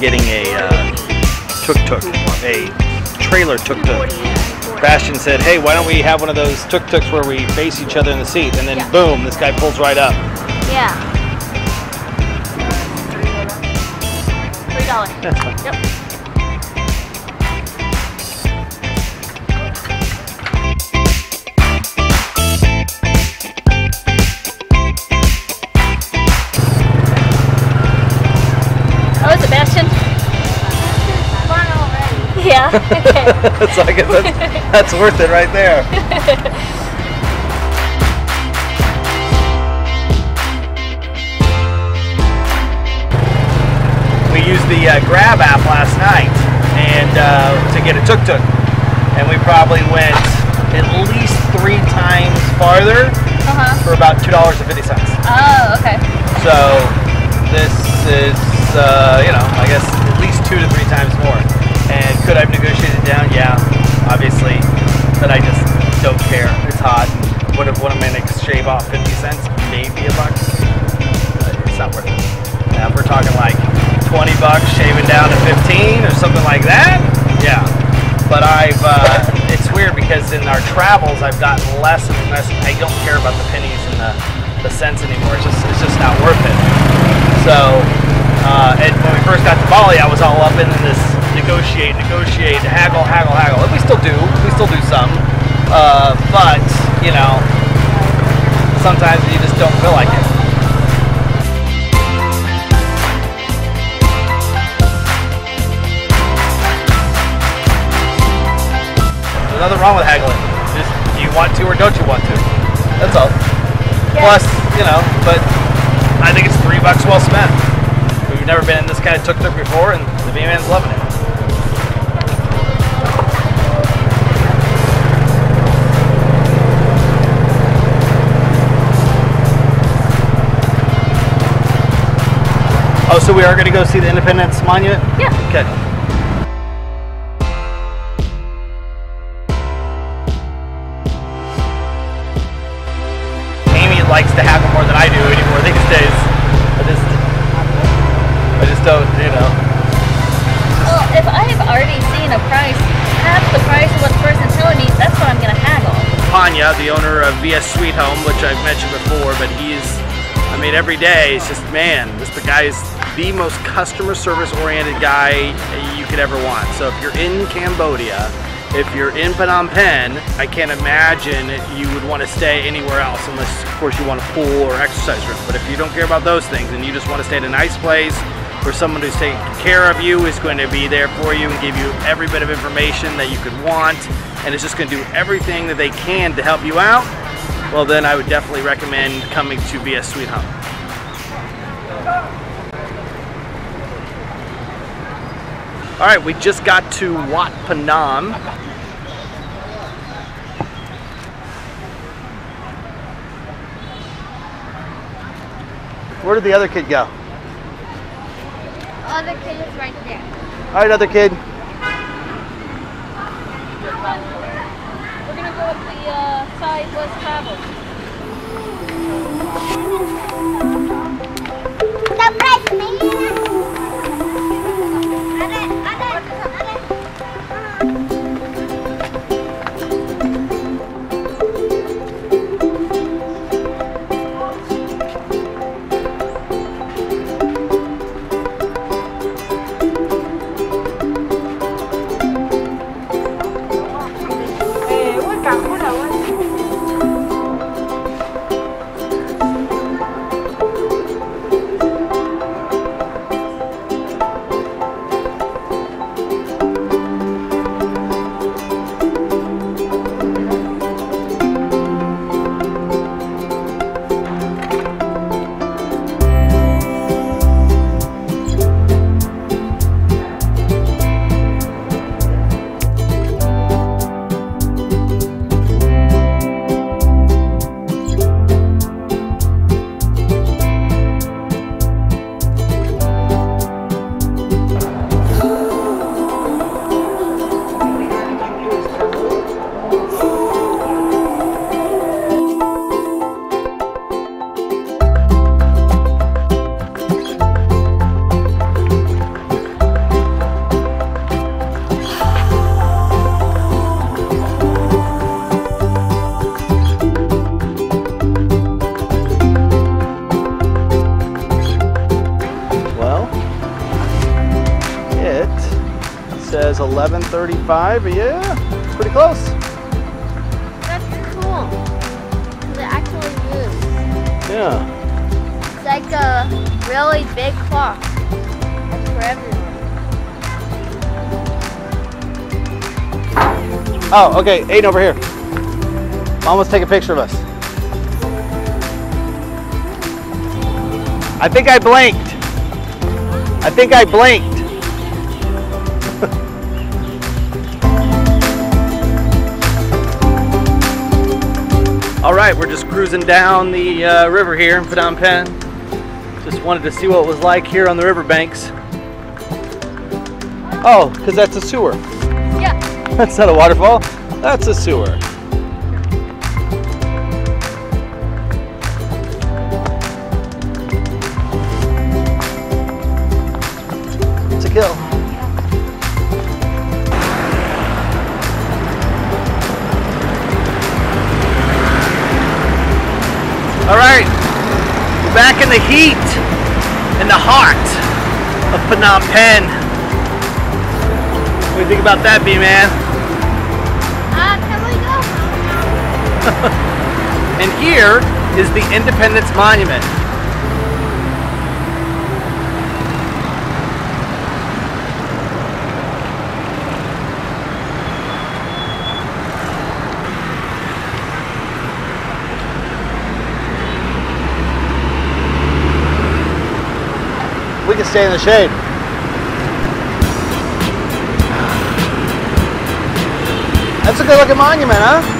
Getting a tuk-tuk, a trailer tuk-tuk. Bastian said, hey, why don't we have one of those tuk-tuks where we face each other in the seat, and then boom, this guy pulls right up. Yeah. $3. That's fine. Yep. Yeah. Okay. So I guess that's worth it right there. We used the Grab app last night and to get a tuk-tuk, and we probably went at least 3 times farther for about $2.50. Oh, okay. So this is you know, I guess at least 2 to 3 times more. And could I have negotiated it down? Yeah, obviously. But I just don't care. It's hot. Would have wanted me to shave off 50 cents, maybe $1. But it's not worth it. Now if we're talking like $20 shaving down to 15 or something like that, yeah. But I've, it's weird because in our travels I've gotten less and less. I don't care about the pennies and the cents anymore. It's just not worth it. So, and when we first got to Bali, I was all up into this negotiate, haggle, and we still do some, but, you know, sometimes you just don't feel like it. There's nothing wrong with haggling, just do you want to or don't you want to, that's all. Yeah. Plus, you know, but I think it's $3 well spent. We've never been in this kind of tuk-tuk before, and the B-Man's loving it. So we are going to go see the Independence Monument? Yeah. Okay. Amy likes to haggle more than I do anymore these days. I just don't, you know. Well, if I have already seen a price, half the price of what the person telling me, that's what I'm going to haggle. Panya, the owner of VS Sweet Home, which I've mentioned before, but he's, I mean, every day, it's just, man, just the guy's the most customer service oriented guy you could ever want. So if you're in Cambodia, if you're in Phnom Penh, I can't imagine you would want to stay anywhere else unless, of course, you want a pool or exercise room. But if you don't care about those things and you just want to stay at a nice place where someone who's taking care of you is going to be there for you and give you every bit of information that you could want, and it's just going to do everything that they can to help you out, well then I would definitely recommend coming to VS Sweet Home. Alright, we just got to Wat Panam. Where did the other kid go? The other kid is right there. Alright, other kid. We're gonna go up the side less traveled. says 11:35. Yeah, pretty close. That's cool. Because it actually moves. Yeah. It's like a really big clock. That's for everyone. Oh, okay. Aiden, over here. Mom, let's take a picture of us. I think I blinked. I think I blinked. All right, we're just cruising down the river here in Phnom Penh. Just wanted to see what it was like here on the riverbanks. Oh, because that's a sewer. Yeah. That's not a waterfall. That's a sewer. It's a kill. All right, we're back in the heat, in the heart of Phnom Penh. What do you think about that, B-Man? Can we go? And here is the Independence Monument. We can stay in the shade. That's a good looking monument, huh?